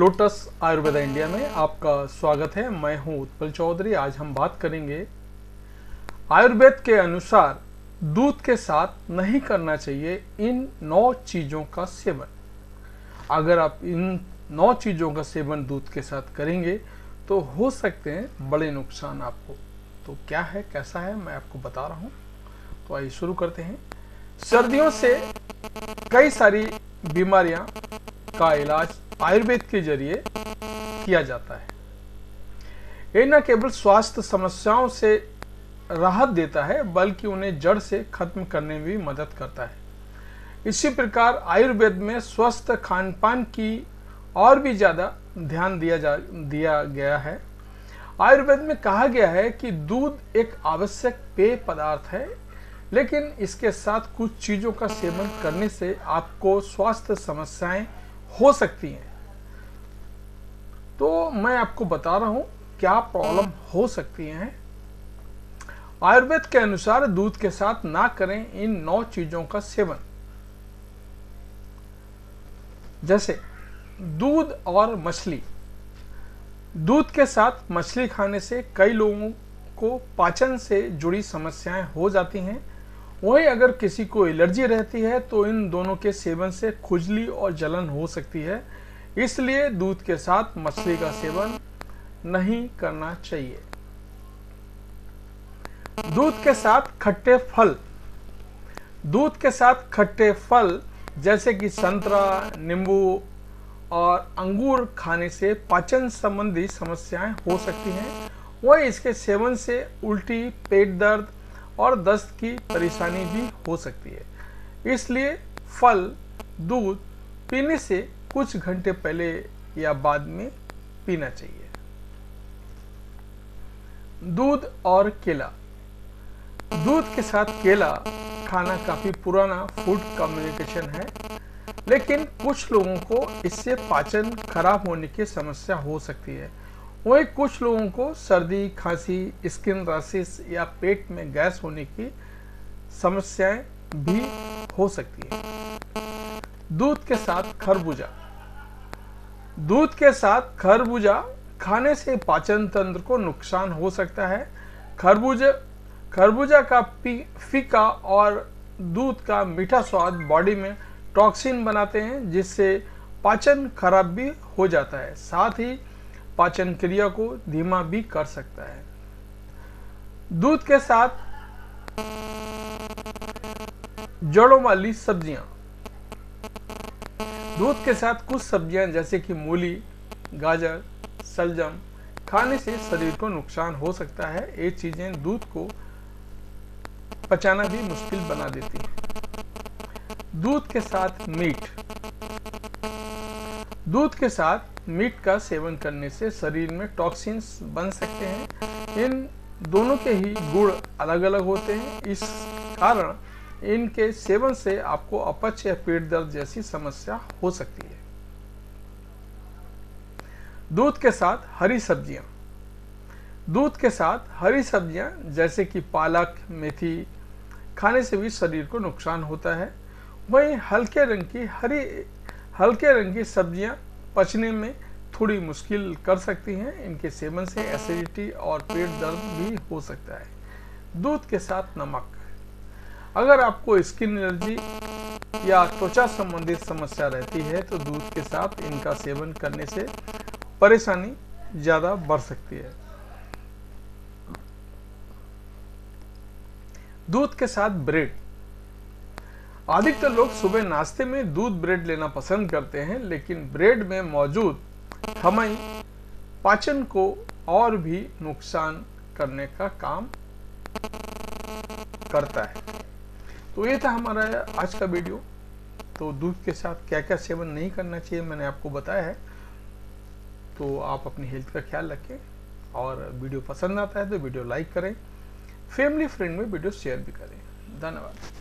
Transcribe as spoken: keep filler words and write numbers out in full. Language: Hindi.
लोटस आयुर्वेदा इंडिया में आपका स्वागत है। मैं हूं उत्पल चौधरी। आज हम बात करेंगे आयुर्वेद के अनुसार दूध के साथ नहीं करना चाहिए इन नौ चीज़ों का सेवन। अगर आप इन नौ चीज़ों का सेवन दूध के साथ करेंगे तो हो सकते हैं बड़े नुकसान आपको। तो क्या है कैसा है मैं आपको बता रहा हूँ, तो आइए शुरू करते हैं। सर्दियों से कई सारी बीमारियाँ का इलाज आयुर्वेद के जरिए किया जाता है। ये न केवल स्वास्थ्य समस्याओं से राहत देता है बल्कि उन्हें जड़ से खत्म करने में भी मदद करता है। इसी प्रकार आयुर्वेद में स्वस्थ खान पान की और भी ज़्यादा ध्यान दिया जा दिया गया है। आयुर्वेद में कहा गया है कि दूध एक आवश्यक पेय पदार्थ है, लेकिन इसके साथ कुछ चीज़ों का सेवन करने से आपको स्वास्थ्य समस्याएं हो सकती हैं। तो मैं आपको बता रहा हूं क्या प्रॉब्लम हो सकती हैं। आयुर्वेद के अनुसार दूध के साथ ना करें इन नौ चीज़ों का सेवन, जैसे दूध और मछली। दूध के साथ मछली खाने से कई लोगों को पाचन से जुड़ी समस्याएं हो जाती हैं। वहीं अगर किसी को एलर्जी रहती है तो इन दोनों के सेवन से खुजली और जलन हो सकती है, इसलिए दूध के साथ मछली का सेवन नहीं करना चाहिए। दूध के साथ खट्टे फल। दूध के साथ खट्टे फल जैसे कि संतरा, नींबू और अंगूर खाने से पाचन संबंधी समस्याएं हो सकती हैं। वहीं इसके सेवन से उल्टी, पेट दर्द और दस्त की परेशानी भी हो सकती है, इसलिए फल दूध पीने से कुछ घंटे पहले या बाद में पीना चाहिए। दूध और केला। दूध के साथ केला खाना काफी पुराना फूड कम्युनिकेशन है, लेकिन कुछ लोगों को इससे पाचन खराब होने की समस्या हो सकती है। वहीं कुछ लोगों को सर्दी, खांसी, स्किन रैशेस या पेट में गैस होने की समस्याएं भी हो सकती है। दूध के साथ खरबूजा। दूध के साथ खरबूजा खाने से पाचन तंत्र को नुकसान हो सकता है। खरबूजा खरबूजा का फीका और दूध का मीठा स्वाद बॉडी में टॉक्सिन बनाते हैं, जिससे पाचन खराब भी हो जाता है, साथ ही पाचन क्रिया को धीमा भी कर सकता है। दूध के साथ जड़ों वाली सब्जियां। दूध के साथ कुछ सब्जियां जैसे कि मूली, गाजर, सलजम खाने से शरीर को नुकसान हो सकता है। ये चीजें दूध को पचाना भी मुश्किल बना देती है। दूध के साथ मीट। दूध के साथ मीट का सेवन करने से शरीर में टॉक्सिन्स बन सकते हैं। इन दोनों के ही गुण अलग अलग होते हैं, इस कारण इनके सेवन से आपको अपच या पेट दर्द जैसी समस्या हो सकती है। दूध के साथ हरी सब्जियां। दूध के साथ हरी सब्जियां जैसे कि पालक, मेथी खाने से भी शरीर को नुकसान होता है। वहीं हल्के रंग की हरी हल्के रंग की सब्जियां पचने में थोड़ी मुश्किल कर सकती हैं। इनके सेवन से एसिडिटी और पेट दर्द भी हो सकता है। दूध के साथ नमक। अगर आपको स्किन एलर्जी या त्वचा संबंधित समस्या रहती है तो दूध के साथ इनका सेवन करने से परेशानी ज़्यादा बढ़ सकती है। दूध के साथ ब्रेड। अधिकतर लोग सुबह नाश्ते में दूध ब्रेड लेना पसंद करते हैं, लेकिन ब्रेड में मौजूद खमई पाचन को और भी नुकसान करने का काम करता है। तो ये था हमारा आज का वीडियो। तो दूध के साथ क्या क्या सेवन नहीं करना चाहिए मैंने आपको बताया है। तो आप अपनी हेल्थ का ख्याल रखें, और वीडियो पसंद आता है तो वीडियो लाइक करें, फैमिली फ्रेंड में वीडियो शेयर भी करें। धन्यवाद।